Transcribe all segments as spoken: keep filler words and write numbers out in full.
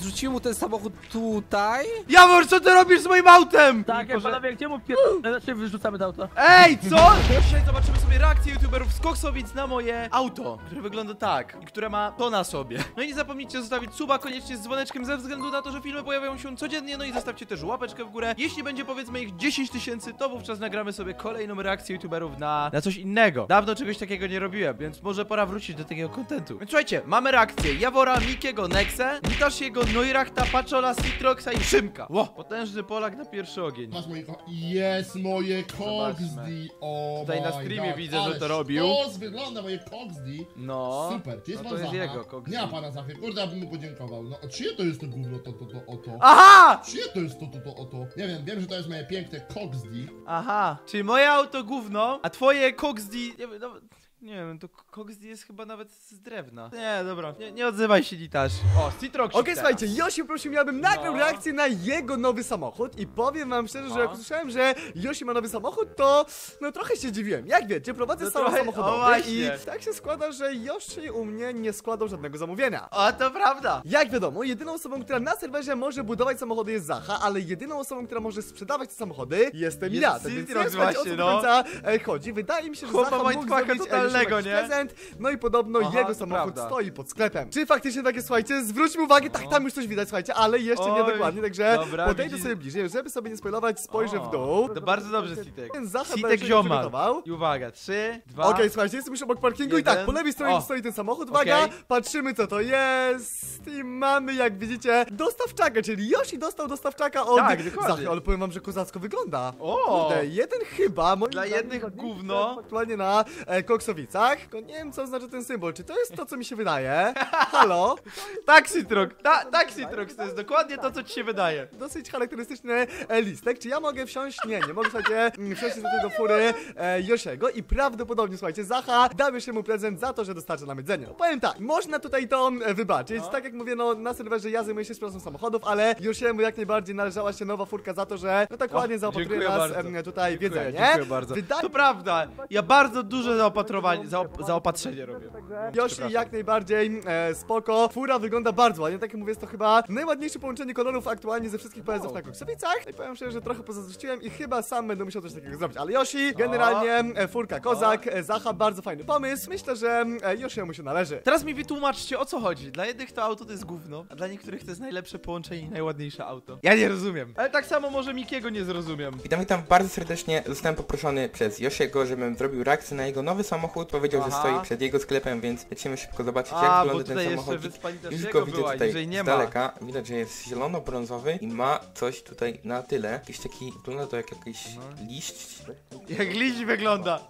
Zrzuciłem mu ten samochód tutaj. Jawor, co ty robisz z moim autem? Tak, jak panowie, gdzie mu pier... Znaczy wyrzucamy do auta. Ej, co? Dzisiaj zobaczymy sobie reakcję youtuberów z Koksowic na moje auto, które wygląda tak i które ma to na sobie. No i nie zapomnijcie zostawić suba koniecznie z dzwoneczkiem, ze względu na to, że filmy pojawiają się codziennie. No i zostawcie też łapeczkę w górę. Jeśli będzie powiedzmy ich dziesięć tysięcy, to wówczas nagramy sobie kolejną reakcję youtuberów na, na coś innego. Dawno czegoś takiego nie robiłem, więc może pora wrócić do takiego kontentu. Więc słuchajcie, mamy reakcję Jawora, Mikiego, Nexe, witasz jego Nojrachta, Paczola, Sitr zero x i Szymka. Ło, potężny Polak na pierwszy ogień. Masz moje... Jest moje Koksdi. O, tutaj na streamie God. Widzę, ale że to robił. O, wygląda moje Koksdi. No. Super, to jest, no to jest jego Koksdi. Nie ma pana Zachy, kurde, abym mu podziękował. No, a czyje to jest to gówno, to, to, to, oto? Aha! Czyje to jest to, to, to, oto? Nie wiem, wiem, że to jest moje piękne Koksdi. Aha, czyli moje auto gówno, a twoje Koksdi... Nie wiem, no... Nie wiem, to Koksdi jest chyba nawet z drewna. Nie, dobra, nie, nie odzywaj się, litasz. O, Sitr zero x. Okej, okay, słuchajcie, Yoshi prosił mnie, abym nagrał no. reakcję na jego nowy samochód. I powiem wam szczerze, no. że jak usłyszałem, że Yoshi ma nowy samochód, to no trochę się dziwiłem. Jak wiecie, prowadzę no salon samochodowy i tak się składa, że Yoshi u mnie nie składał żadnego zamówienia. O, to prawda. Jak wiadomo, jedyną osobą, która na serwerze może budować samochody jest Zaha, ale jedyną osobą, która może sprzedawać te samochody jestem jest ja. Tak więc nie słuchajcie, o co do końca chodzi. Wydaje mi się, że Chłopa Zaha mógł zrobić Lego, nie? Prezent, no i podobno Aha, jego samochód prawda. Stoi pod sklepem. Czy faktycznie tak jest, słuchajcie? Zwróćmy uwagę, o. tak, tam już coś widać, słuchajcie, ale jeszcze Oj. nie dokładnie, także Dobra, podejdę widzi... sobie bliżej, żeby sobie nie spoilować, spojrzę o. w dół. To bardzo dobrze, Sitek. Sitek ziomal. I uwaga, trzy, dwa... Okej, okay, słuchajcie, jestem już obok parkingu jeden. I tak, po lewej stronie o. stoi ten samochód, uwaga, okay. patrzymy co to jest i mamy, jak widzicie, dostawczaka, czyli Yoshi dostał dostawczaka od tak, Zachy, ale powiem wam, że kozacko wygląda. O! Kurde, jeden chyba, moim Dla jednych gówno. Aktualnie na e, Koksowice. Tylko nie wiem, co znaczy ten symbol. Czy to jest to, co mi się wydaje? Halo? Tak, Sitr zero x. Ta, tak, Sitr zero x. To jest dokładnie to, co ci się wydaje. Dosyć charakterystyczny listek. Czy ja mogę wsiąść? Nie, nie mogę, słuchajcie, wsiąść do tego fury e, Yoshiego i prawdopodobnie, słuchajcie, Zaha damy się mu prezent za to, że dostarcza nam jedzenie. No, powiem tak, można tutaj to wybaczyć. No. Tak jak mówię, no na serwerze ja zajmuję się sprawą samochodów, ale Yoshiemu jak najbardziej należała się nowa furka za to, że no tak ładnie zaopatruje nas bardzo. tutaj dziękuję, jedzenie. Dziękuję bardzo. Wyda to prawda, ja bardzo dużo zaopatrowałem Zaop zaopatrzenie robię. Yoshi jak najbardziej e, spoko. Fura wygląda bardzo ładnie, tak jak mówię, jest to chyba najładniejsze połączenie kolorów aktualnie ze wszystkich pojazdów na Koksowicach. I powiem szczerze, że trochę pozazdrościłem i chyba sam będę musiał coś takiego zrobić. Ale Yoshi, generalnie e, furka kozak, e, Zaha, bardzo fajny pomysł. Myślę, że e, Yoshi mu się należy. Teraz mi wytłumaczcie, o co chodzi. Dla jednych to auto to jest gówno, a dla niektórych to jest najlepsze połączenie i najładniejsze auto. Ja nie rozumiem, ale tak samo może Mikiego nie zrozumiem. Witam, witam bardzo serdecznie. Zostałem poproszony przez Yoshiego, żebym zrobił reakcję na jego nowy samochód. Powiedział, Aha. że stoi przed jego sklepem, więc lecimy szybko zobaczyć, A, jak wygląda ten samochód. Już go widzę była, tutaj nie z daleka. Ma. Widać, że jest zielono-brązowy i ma coś tutaj na tyle. Jakiś taki, wygląda to jak jakiś mhm. liść. Jak liść wygląda.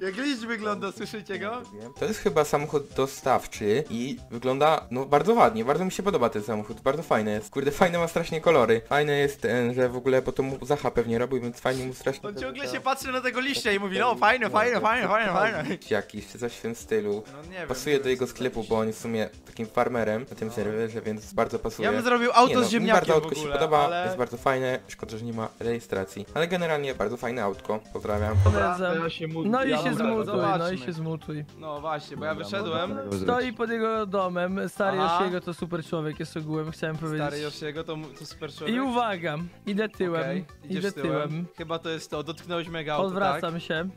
Jak liść wygląda, słyszycie go? To jest chyba samochód dostawczy i wygląda, no, bardzo ładnie. Bardzo mi się podoba ten samochód, bardzo fajny jest. Kurde, fajne ma strasznie kolory. Fajne jest ten, że w ogóle, bo to mu Zaha pewnie robił, więc fajnie mu strasznie... On ciągle się patrzy na tego liścia i mówi, no, fajne, fajne, fajne, fajne, fajne. Jakiś, czy coś w tym stylu. No nie wiem, pasuje do jego sklepu, bo on jest w sumie takim farmerem na tym no. serwerze, więc bardzo pasuje. Ja bym zrobił auto nie z ziemniakiem. No, bardzo autko w ogóle, się podoba, ale... jest bardzo fajne. Szkoda, że nie ma rejestracji. Ale generalnie bardzo fajne autko. Pozdrawiam. Dobra, ja się no i ja się zmutuj, no i się zmutuj. No właśnie, bo ja wyszedłem. Stoi pod jego domem. Stary Yoshiego to super człowiek, jest ogółem, chciałem powiedzieć. Stary Yoshiego to, to super człowiek. I uwaga, idę tyłem. Okay. Idę tyłem. tyłem. Chyba to jest to, dotknąłeś mega auto, Odwracam tak? się.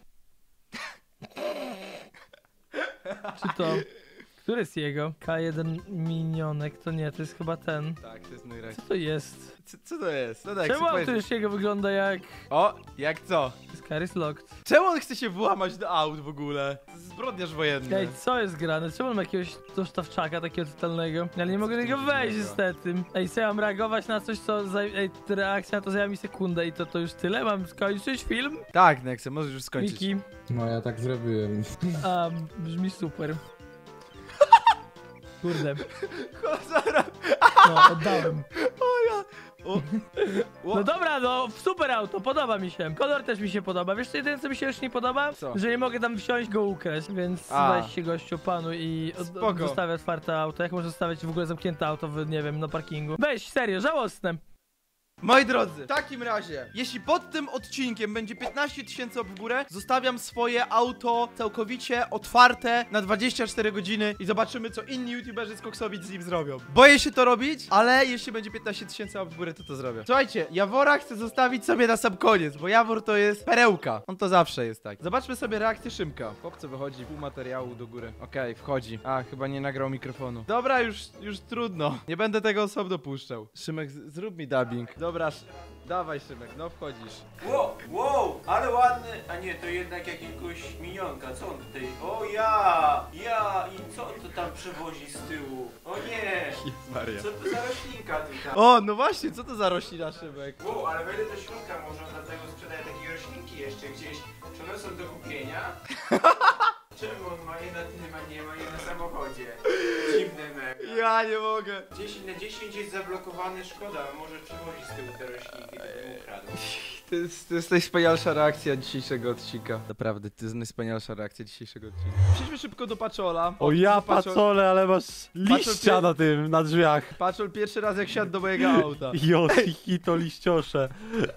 Czy to? Który jest jego? K jeden minionek, to nie, to jest chyba ten. Tak, to jest Nojracht. Co to jest? Co, co to jest? No tak, czemu auto już jego wygląda jak... O, jak co? This car is locked. Czemu on chce się włamać do aut w ogóle? Zbrodniarz wojenny. Ej, co jest grane? Czemu on ma jakiegoś dostawczaka takiego totalnego? Ja nie co mogę niego wejść niestety. Ej, co ja mam reagować na coś, co... Za... Ej, reakcja na to zajęła mi sekundę i to, to już tyle? Mam skończyć film? Tak, Nexe, możesz już skończyć. Miki. No, ja tak zrobiłem. A, brzmi super. Kurde. No, oddałem. O. O. No dobra, no super auto, podoba mi się. Kolor też mi się podoba. Wiesz co, jedyne co mi się już nie podoba? Co? Że nie mogę tam wsiąść, go ukraść. Więc weź się gościu panu i zostawię otwarte auto. Jak można zostawić w ogóle zamknięte auto w, nie wiem, na parkingu? Weź, serio, żałosne. Moi drodzy, w takim razie, jeśli pod tym odcinkiem będzie piętnaście tysięcy w górę, zostawiam swoje auto całkowicie otwarte na dwadzieścia cztery godziny i zobaczymy, co inni youtuberzy z Koksowic z nim zrobią. Boję się to robić, ale jeśli będzie piętnaście tysięcy w górę, to to zrobię. Słuchajcie, Jawora chcę zostawić sobie na sam koniec, bo Jawor to jest perełka. On to zawsze jest tak. Zobaczmy sobie reakcję Szymka. Chłopcu wychodzi pół materiału do góry. Okej, okay, wchodzi. A, chyba nie nagrał mikrofonu. Dobra, już, już trudno. Nie będę tego osobno puszczał. Szymek, zrób mi dubbing. Dobra, dawaj Szymek, no wchodzisz. Wow, wow, ale ładny. A nie, to jednak jakiegoś minionka, co on tutaj? O ja, ja, i co on to tam przewozi z tyłu? O nie, co to za roślinka tutaj? O, no właśnie, co to za roślina, Szymek? Wow, ale wejdę do środka, może on dlatego sprzedaje takie roślinki jeszcze gdzieś. Czy one są do kupienia? Czemu on ma je na tym, a nie ma je na samochodzie? Dziwne mega. Ja nie mogę. dziesięć na dziesięć jest zablokowane, szkoda, może przewozi z tyłu te roślinki, to ukradł. To jest najwspanialsza reakcja dzisiejszego odcinka. Naprawdę, to jest najwspanialsza reakcja dzisiejszego odcinka. Przejdźmy szybko do Paczola. O ja, Paczole, ale masz liścia na tym, na drzwiach. Paczol pierwszy raz jak siadł do mojego auta. Yoshi, hito, liściosze.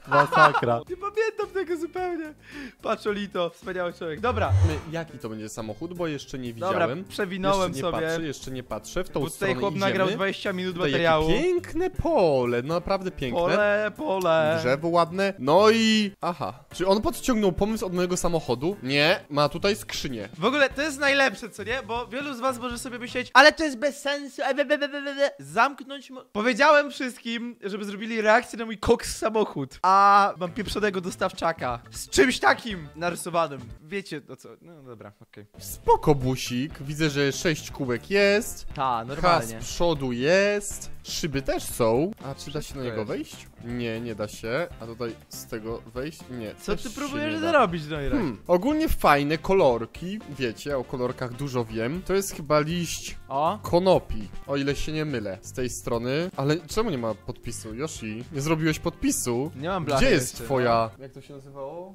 Masakra. Nie pamiętam tego zupełnie. Paczolito, wspaniały człowiek. Dobra. Jaki to będzie samochód, bo jeszcze nie widziałem. Dobra, przewinąłem jeszcze nie sobie. Patrzę, jeszcze nie patrzę, w tą bo stronę chłop idziemy. Nagrał dwadzieścia minut to materiału. Piękne pole, no naprawdę piękne. Pole, pole. Drzewo ładne. No. No i... Aha. Czy on podciągnął pomysł od mojego samochodu? Nie. Ma tutaj skrzynię. W ogóle to jest najlepsze, co nie? Bo wielu z was może sobie myśleć, ale to jest bez sensu. E, be, be, be, be. Zamknąć... Powiedziałem wszystkim, żeby zrobili reakcję na mój koks samochód. A mam pieprzonego dostawczaka. Z czymś takim narysowanym. Wiecie, no co? No dobra, okej. Okay. Spoko, busik. Widzę, że sześć kółek jest. Ta, normalnie. H z przodu jest. Szyby też są. A czy da się na niego wejść? Nie, nie da się. A tutaj... z tego wejść? Nie. Co ty próbujesz zrobić, Nojracht? Hmm, ogólnie fajne kolorki, wiecie, o kolorkach dużo wiem. To jest chyba liść o? konopi, o ile się nie mylę z tej strony. Ale czemu nie ma podpisu, Yoshi? Nie zrobiłeś podpisu? Nie mam blachy. Gdzie jest jeszcze, twoja... No. Jak to się nazywało?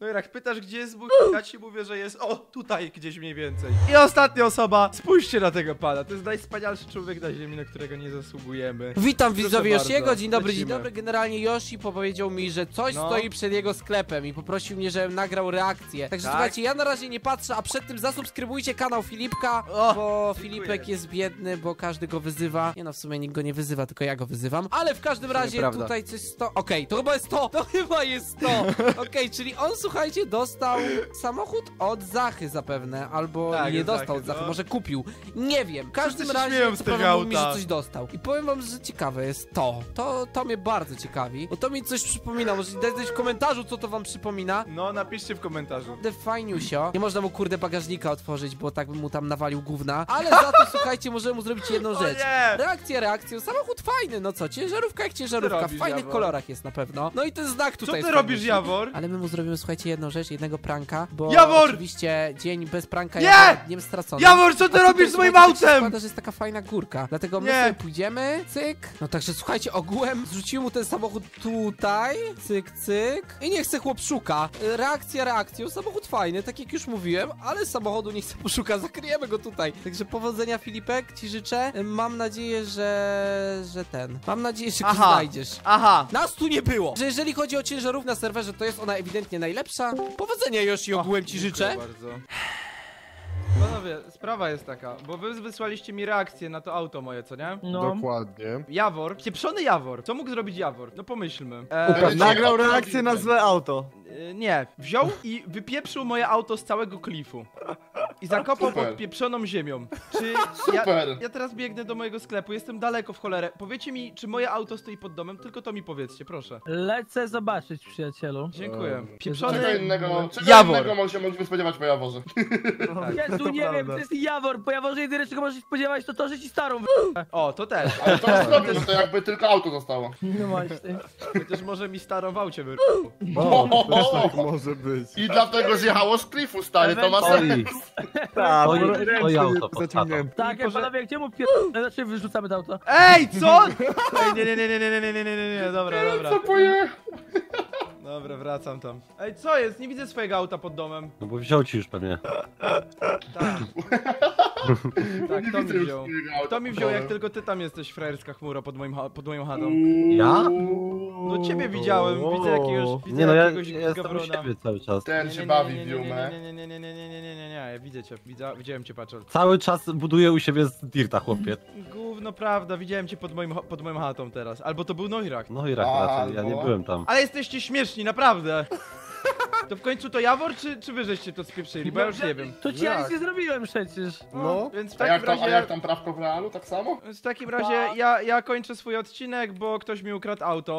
Nojracht, pytasz, gdzie jest mój... Ja ci mówię, że jest... O, tutaj gdzieś mniej więcej. I ostatnia osoba. Spójrzcie na tego pana. To jest najwspanialszy człowiek na ziemi, na którego nie zasługujemy. Witam widzowie Yoshiego. Dzień dobry, dzień dobry. Generalnie Yoshi powiedział mi, że coś no. stoi przed jego sklepem i poprosił mnie, żebym nagrał reakcję. Także tak? Słuchajcie, ja na razie nie patrzę, a przed tym zasubskrybujcie kanał Filipka, o, bo dziękuję. Filipek jest biedny, bo każdy go wyzywa. Nie no, w sumie nikt go nie wyzywa, tylko ja go wyzywam. Ale w każdym razie nieprawda. Tutaj coś sto... Okej, okay, to chyba jest to! To chyba jest to! Okej, okay, czyli on, słuchajcie, dostał samochód od Zachy zapewne, albo tak, nie dostał od Zachy, no. Może kupił. Nie wiem, w każdym razie z tego mi, że coś dostał. I powiem wam, że ciekawe jest to. To, to mnie bardzo ciekawi, bo to mi coś przypomina. Może dać coś w komentarzu, co to wam przypomina. No, napiszcie w komentarzu. Defajniusio. Nie można mu kurde bagażnika otworzyć, bo tak bym mu tam nawalił gówna. Ale za to, słuchajcie, możemy mu zrobić jedną rzecz. Reakcja, reakcja. Samochód fajny, no co? Ciężarówka jak ciężarówka. W fajnych kolorach jest na pewno. No i ten znak tutaj. Co ty robisz, Jawor? Ale my mu zrobimy, słuchajcie, jedną rzecz, jednego pranka, bo Jawor! Oczywiście dzień bez pranka jest dniem straconym. Jawor, co ty robisz z moim autem? Składa, że jest taka fajna górka, dlatego my nie. Sobie pójdziemy, cyk. No także słuchajcie, ogółem zrzucił mu ten samochód tutaj, cyk, cyk. I nie chce chłop szuka. Reakcja, reakcją, samochód fajny, tak jak już mówiłem, ale samochodu nie chce poszuka, zakryjemy go tutaj. Także powodzenia, Filipek, ci życzę. Mam nadzieję, że... że ten. Mam nadzieję, że go znajdziesz. Aha. Nas tu nie było. Że jeżeli chodzi o ciężarów na serwerze, to jest ona ewidentnie najlepsza. Powodzenia, Yoshi, ogółem ci życzę. Bardzo. Panowie, sprawa jest taka, bo wy wysłaliście mi reakcję na to auto moje, co nie? No. Dokładnie. Jawor, pieprzony Jawor. Co mógł zrobić Jawor? No pomyślmy. Eee, nagrał reakcję na złe auto. Eee, nie, wziął i wypieprzył moje auto z całego klifu. I zakopał super. Pod pieprzoną ziemią. Czy super. Ja, ja teraz biegnę do mojego sklepu, jestem daleko w cholerę. Powiecie mi, czy moje auto stoi pod domem? Tylko to mi powiedzcie, proszę. Lecę zobaczyć, przyjacielu. Dziękuję. Um, pieprzony... Czego innego, czego Jawor. Innego możemy się spodziewać po Jaworze? Tak. Jezu, nie prawda. Wiem, to jest Jawor. Po Jaworze jedyne, czego możesz się spodziewać, to to, że ci starą wy... O, to też. Ale to już zrobił, to jakby tylko auto zostało. No właśnie. Chociaż może mi starą w aucie wy... O, o, o, tak może być. I dlatego zjechało z klifu, stary, to ma sens. Tak, tak, jak panowie, gdzie mu pier... Znaczy wyrzucamy to auto. Ej, co? Ej, nie, nie, nie, nie, nie, nie, nie, nie, nie, dobra, dobra. Co poje? Dobra, wracam tam. Ej, co jest? Nie widzę swojego auta pod domem. No bo wziął ci już pewnie. Tak. Tak, to mi wziął. To mi wziął, jak tylko ty tam jesteś, frajerska chmura pod moim, pod moją hadą. Ja? No ciebie widziałem, widzę jakiegoś, widzę nie, no jakiegoś ja, ja gabrona. Cały czas. Ten się bawi w Jumę. Nie, nie, nie, nie, nie, nie, nie, nie, nie, nie, ja widzę cię, widzę, widziałem cię, Paczol. Cały czas buduję u siebie z dirta, chłopie. Gówno prawda, widziałem cię pod moim, pod moją chatą teraz. Albo to był Nojracht. Nojracht raczej, ja nie byłem tam. Ale jesteście śmieszni, naprawdę. To w końcu to Jawor, czy, czy wy żeście to spieprzyli, bo ja już nie wiem. To ci ja nic nie zrobiłem przecież. No, no. Więc w takim a, jak tam, razie... a jak tam prawko w realu, tak samo? Więc w takim razie ja, ja kończę swój odcinek, bo ktoś mi ukradł auto.